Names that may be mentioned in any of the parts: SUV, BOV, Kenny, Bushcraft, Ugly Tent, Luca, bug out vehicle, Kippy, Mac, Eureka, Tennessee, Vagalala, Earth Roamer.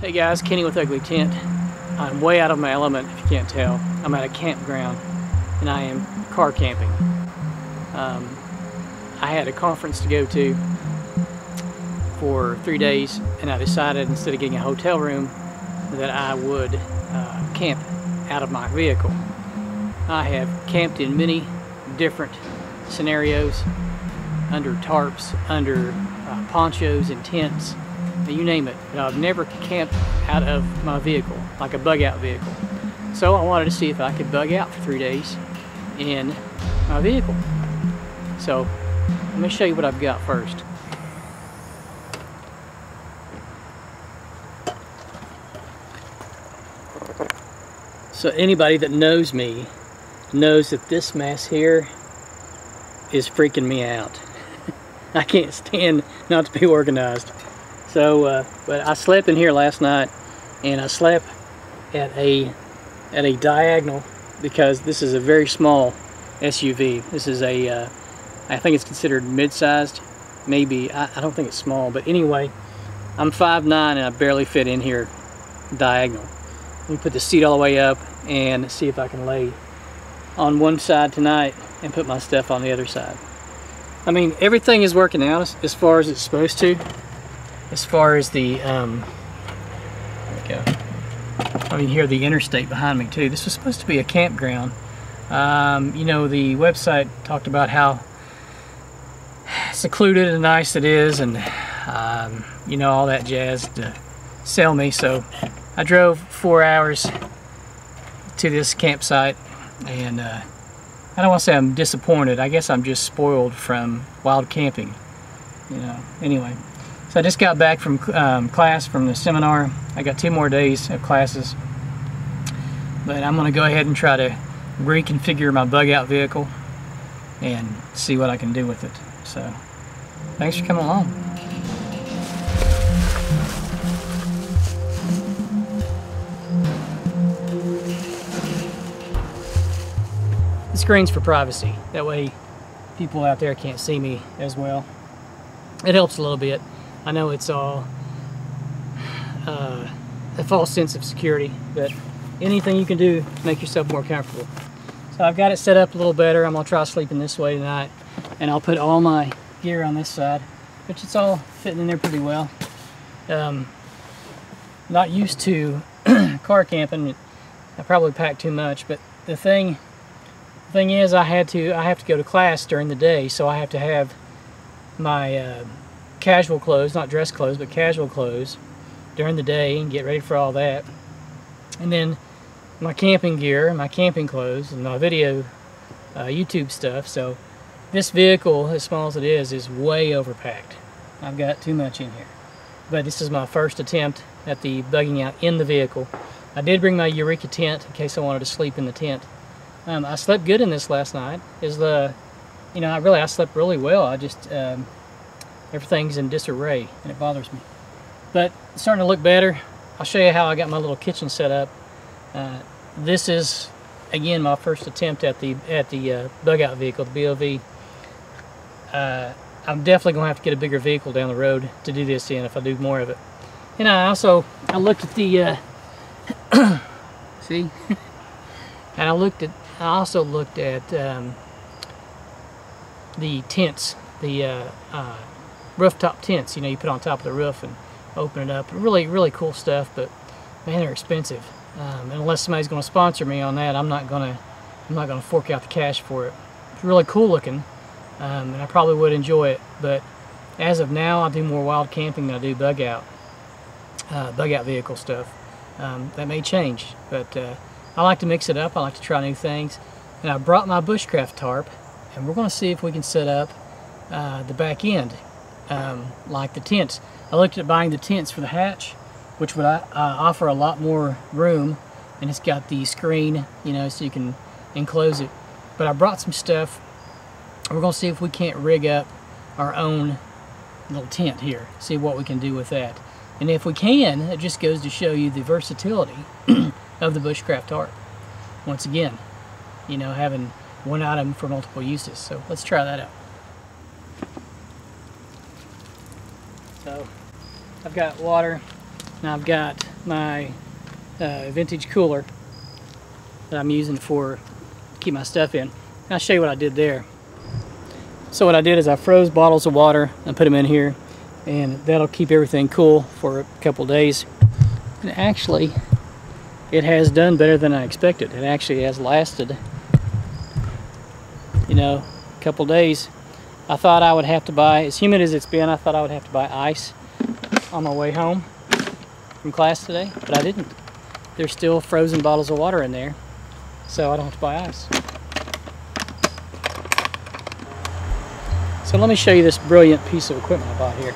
Hey guys, Kenny with Ugly Tent. I'm way out of my element, if you can't tell. I'm at a campground and I am car camping. I had a conference to go to for 3 days, and I decided instead of getting a hotel room that I would camp out of my vehicle. I have camped in many different scenarios, under tarps, under ponchos and tents, you name it. But I've never camped out of my vehicle, like a bug out vehicle. So I wanted to see if I could bug out for 3 days in my vehicle. So let me show you what I've got first. So anybody that knows me knows that this mess here is freaking me out. I can't stand not to be organized. So, but I slept in here last night, and I slept at a diagonal because this is a very small SUV. This is a, I think it's considered mid-sized, maybe. I don't think it's small, but anyway, I'm 5'9", and I barely fit in here diagonal. Let me put the seat all the way up and see if I can lay on one side tonight and put my stuff on the other side. I mean, everything is working out as far as it's supposed to. As far as the, there we go. I mean, here the interstate behind me too. This was supposed to be a campground. You know, the website talked about how secluded and nice it is, and you know, all that jazz to sell me. So I drove 4 hours to this campsite, and I don't want to say I'm disappointed. I guess I'm just spoiled from wild camping, you know. Anyway, so I just got back from class, from the seminar. I got 2 more days of classes, but I'm going to go ahead and try to reconfigure my bug out vehicle and see what I can do with it. So thanks for coming along. The screen's for privacy. That way people out there can't see me as well. It helps a little bit. I know it's all a false sense of security, but anything you can do to make yourself more comfortable. So I've got it set up a little better. I'm going to try sleeping this way tonight, and I'll put all my gear on this side, which it's all fitting in there pretty well. Not used to car camping. I probably packed too much, but the thing is I have to go to class during the day, so I have to have my casual clothes, not dress clothes, but casual clothes during the day and get ready for all that. And then my camping gear, my camping clothes, and my video YouTube stuff. So this vehicle, as small as it is way overpacked. I've got too much in here. But this is my first attempt at the bugging out in the vehicle. I did bring my Eureka tent in case I wanted to sleep in the tent. I slept good in this last night. You know, I slept really well. I just, everything's in disarray, and it bothers me. But it's starting to look better. I'll show you how I got my little kitchen set up. This is, again, my first attempt at the bug-out vehicle, the BOV. I'm definitely going to have to get a bigger vehicle down the road to do this in if I do more of it. And I looked at the, see? And I also looked at the tents, the rooftop tents, you know, you put on top of the roof and open it up. Really, really cool stuff, but man, they're expensive. And unless somebody's going to sponsor me on that, I'm not going to fork out the cash for it. It's really cool looking, and I probably would enjoy it. But as of now, I do more wild camping than I do bug out vehicle stuff. That may change, but I like to mix it up. I like to try new things, and I brought my bushcraft tarp, and we're going to see if we can set up the back end. Like the tents. I looked at buying the tents for the hatch, which would offer a lot more room, and it's got the screen, you know, so you can enclose it. But I brought some stuff. We're going to see if we can't rig up our own little tent here, see what we can do with that. And if we can, it just goes to show you the versatility of the bushcraft tarp. Once again, you know, having one item for multiple uses. So let's try that out. So I've got water, and I've got my vintage cooler that I'm using for keep my stuff in. And I'll show you what I did there. So what I did is I froze bottles of water and put them in here, and that'll keep everything cool for a couple days. And actually, it has done better than I expected. It actually has lasted, you know, a couple days. I thought I would have to buy, as humid as it's been, I thought I would have to buy ice on my way home from class today, but I didn't. There's still frozen bottles of water in there, so I don't have to buy ice. So let me show you this brilliant piece of equipment I bought here.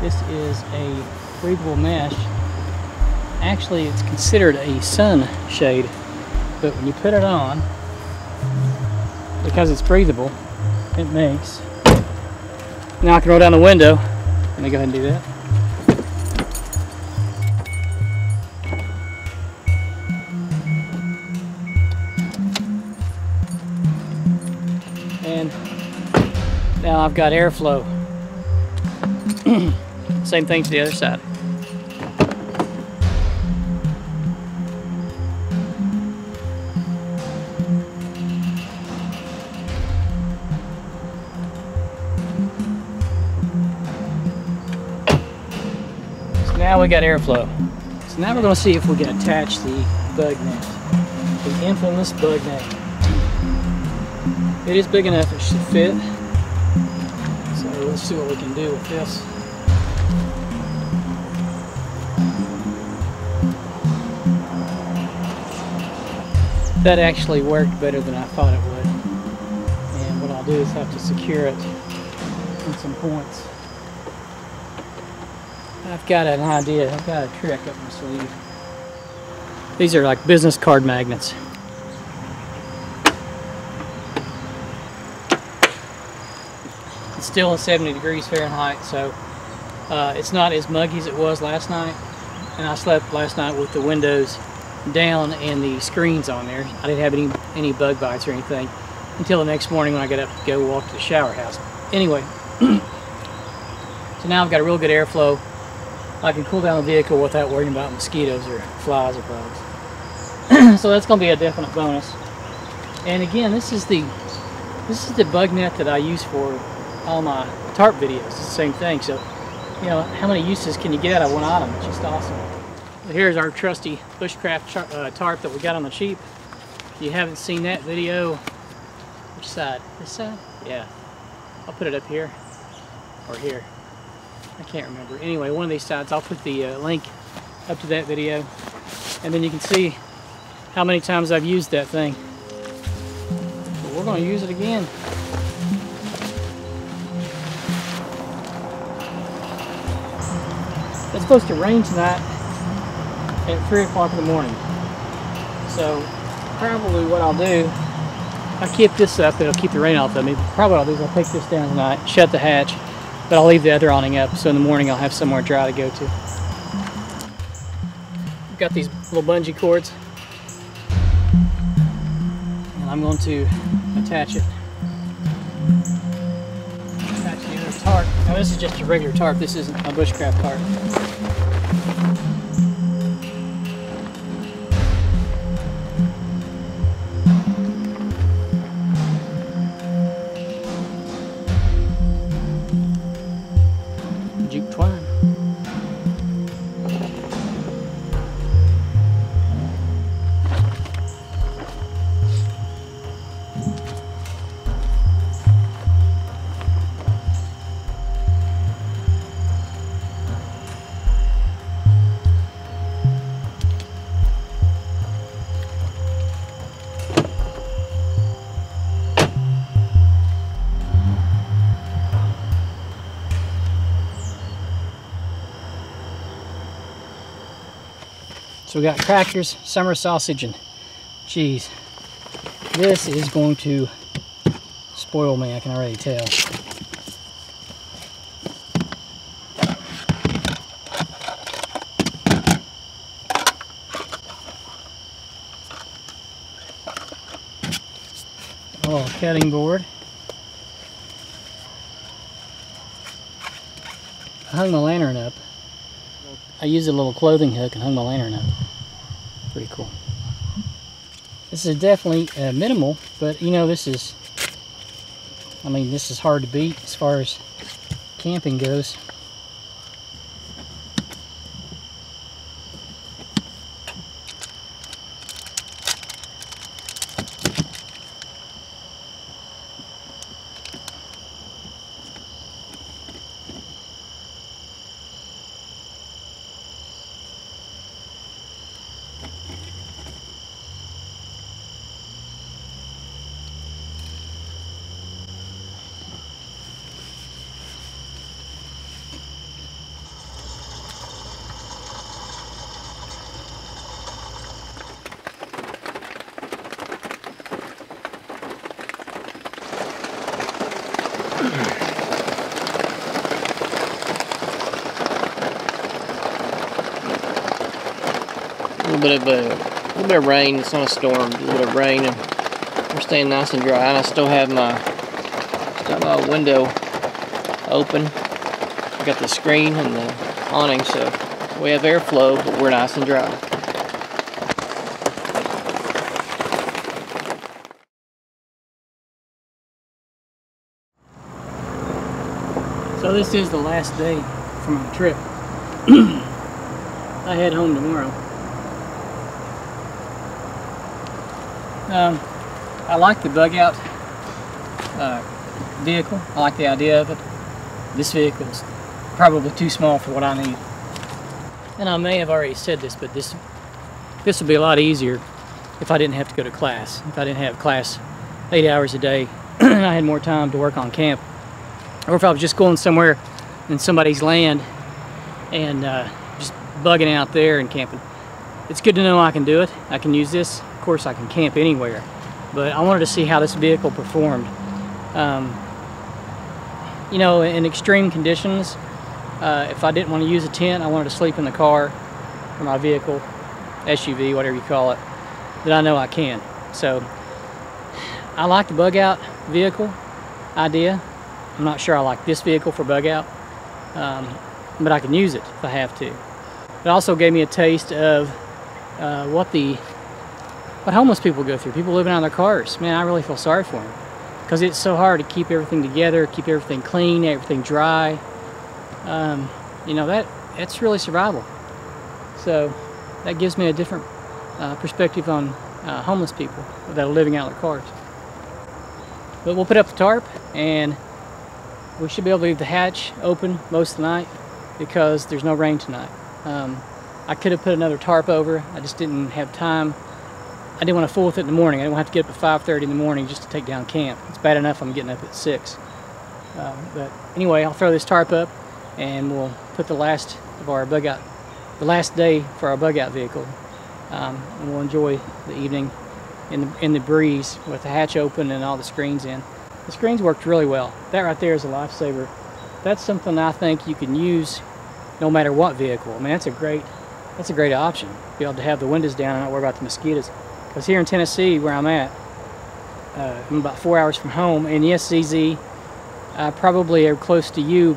This is a breathable mesh. Actually, it's considered a sun shade, but when you put it on, because it's breathable, it makes. Now I can roll down the window. Let me go ahead and do that. And now I've got airflow. Same thing to the other side. Now we got airflow. So now we're going to see if we can attach the bug net, the infamous bug net. It is big enough; it should fit. So let's see what we can do with this. That actually worked better than I thought it would. And what I'll do is have to secure it on some points. I've got an idea. I've got a trick up my sleeve. These are like business card magnets. It's still at 70 degrees Fahrenheit, so it's not as muggy as it was last night. And I slept last night with the windows down and the screens on there. I didn't have any bug bites or anything until the next morning when I got up to go walk to the shower house. Anyway, so now I've got a real good airflow. I can cool down the vehicle without worrying about mosquitoes or flies or bugs. So that's going to be a definite bonus. And again, this is the bug net that I use for all my tarp videos. It's the same thing. So, you know, how many uses can you get out of one item? It's just awesome. Here's our trusty bushcraft tarp that we got on the cheap. If you haven't seen that video, which side? This side? Yeah. I'll put it up here or here. I can't remember. Anyway, one of these sides, I'll put the link up to that video, and then you can see how many times I've used that thing. But we're going to use it again. It's supposed to rain tonight at 3 o'clock in the morning. So probably what I'll do, I'll keep this up, it'll keep the rain off of me. Probably what I'll do is I'll take this down tonight, shut the hatch, but I'll leave the other awning up, so in the morning I'll have somewhere dry to go to. I've got these little bungee cords, and I'm going to attach it. Attach the other tarp. Now this is just a regular tarp. This isn't a bushcraft tarp. So we got crackers, summer sausage, and cheese. This is going to spoil me, I can already tell. A little cutting board. I hung the lantern up. I used a little clothing hook and hung my lantern up. Pretty cool. This is definitely minimal, but you know, this is, I mean, this is hard to beat as far as camping goes. A little bit of rain. It's not a storm, just a little bit of rain, and we're staying nice and dry. And I still have my window open. I got the screen and the awning, so we have airflow, but we're nice and dry. So this is the last day from my trip. I head home tomorrow. I like the bug out vehicle. I like the idea of it. This vehicle is probably too small for what I need. And I may have already said this, but this would be a lot easier if I didn't have to go to class. If I didn't have class 8 hours a day and I had more time to work on camp. Or if I was just going somewhere in somebody's land and just bugging out there and camping. It's good to know I can do it. I can use this. Of course, I can camp anywhere, but I wanted to see how this vehicle performed. You know, in extreme conditions, if I didn't want to use a tent, I wanted to sleep in the car or my vehicle, SUV, whatever you call it, that I know I can. So I like the bug out vehicle idea. I'm not sure I like this vehicle for bug out, but I can use it if I have to. It also gave me a taste of what homeless people go through, people living out of their cars. Man, I really feel sorry for them because it's so hard to keep everything together, keep everything clean, everything dry. You know, that's really survival. So that gives me a different perspective on homeless people that are living out of their cars. But we'll put up the tarp and we should be able to leave the hatch open most of the night because there's no rain tonight. I could have put another tarp over. I just didn't have time. I didn't want to fool with it in the morning. I didn't want to have to get up at 5:30 in the morning just to take down camp. It's bad enough I'm getting up at 6. But anyway, I'll throw this tarp up and we'll put the last of our bug out, the last day for our bug out vehicle. And we'll enjoy the evening in the breeze with the hatch open and all the screens in. The screens worked really well. That right there is a lifesaver. That's something I think you can use no matter what vehicle. I mean, that's a great option. Be able to have the windows down and not worry about the mosquitoes. Because here in Tennessee, where I'm at, I'm about 4 hours from home, and yes, ZZ, I probably are close to you,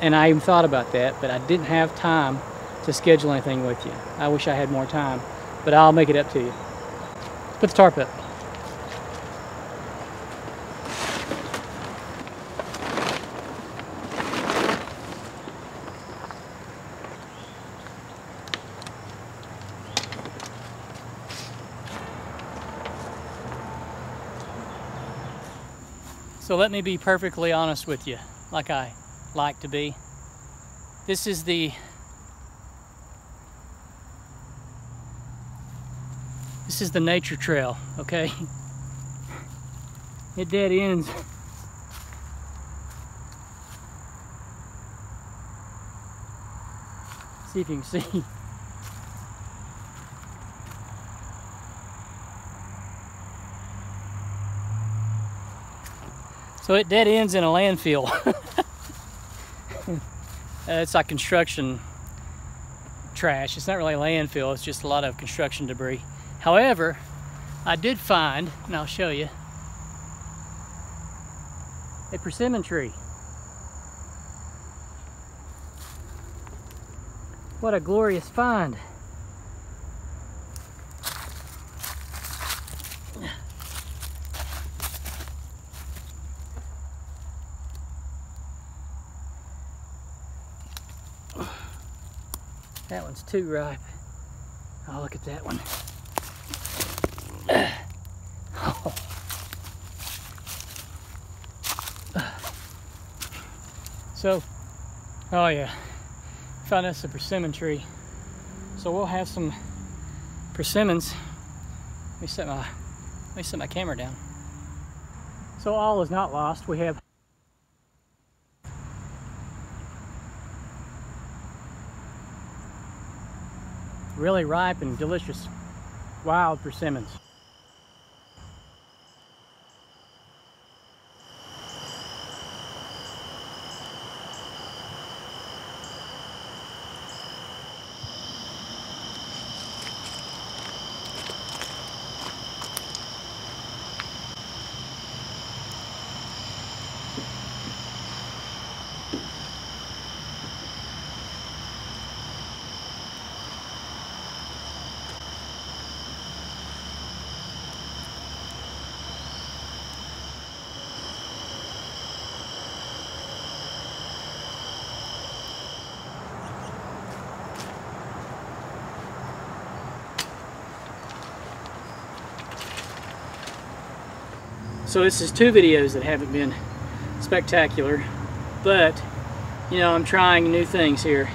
and I even thought about that, but I didn't have time to schedule anything with you. I wish I had more time, but I'll make it up to you. Let's put the tarp up. So let me be perfectly honest with you, like I like to be. This is the nature trail, okay? It dead ends. See if you can see. So it dead ends in a landfill. It's like construction trash. It's not really a landfill, it's just a lot of construction debris. However, I did find, and I'll show you, a persimmon tree. What a glorious find. That one's too ripe. Oh, look at that one. Oh. So, oh yeah, found us a persimmon tree. So we'll have some persimmons. Let me set my camera down. So all is not lost. We have really ripe and delicious wild persimmons. So this is two videos that haven't been spectacular, but you know, I'm trying new things here.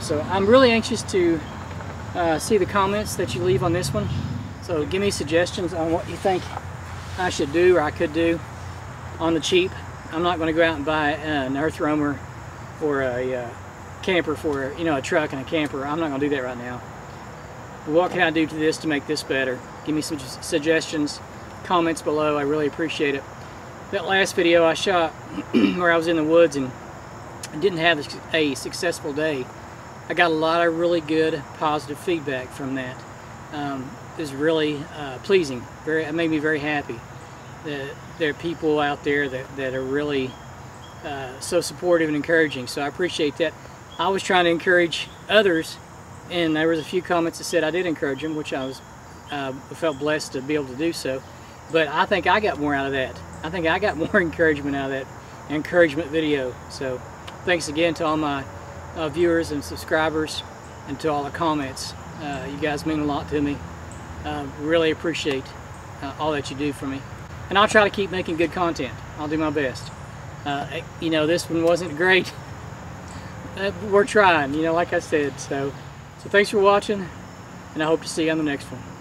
So I'm really anxious to see the comments that you leave on this one. So give me suggestions on what you think I should do or I could do on the cheap. I'm not going to go out and buy an Earth Roamer or a camper for, you know, a truck and a camper. I'm not going to do that right now. But what can I do to this to make this better? Give me some suggestions. Comments below, I really appreciate it. That last video I shot where I was in the woods and didn't have a successful day, I got a lot of really good positive feedback from that. It was really pleasing. It made me very happy that there are people out there that are really so supportive and encouraging, so I appreciate that. I was trying to encourage others, and there was a few comments that said I did encourage them, which I was felt blessed to be able to do so. But I think I got more out of that. I think I got more encouragement out of that encouragement video. So thanks again to all my viewers and subscribers, and to all the comments. You guys mean a lot to me. Really appreciate all that you do for me. And I'll try to keep making good content. I'll do my best. You know, this one wasn't great. We're trying, you know, like I said. So thanks for watching, and I hope to see you on the next one.